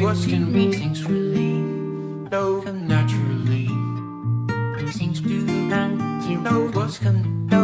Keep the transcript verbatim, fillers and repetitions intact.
Words can make things really flow come naturally. Things do and you know what's come.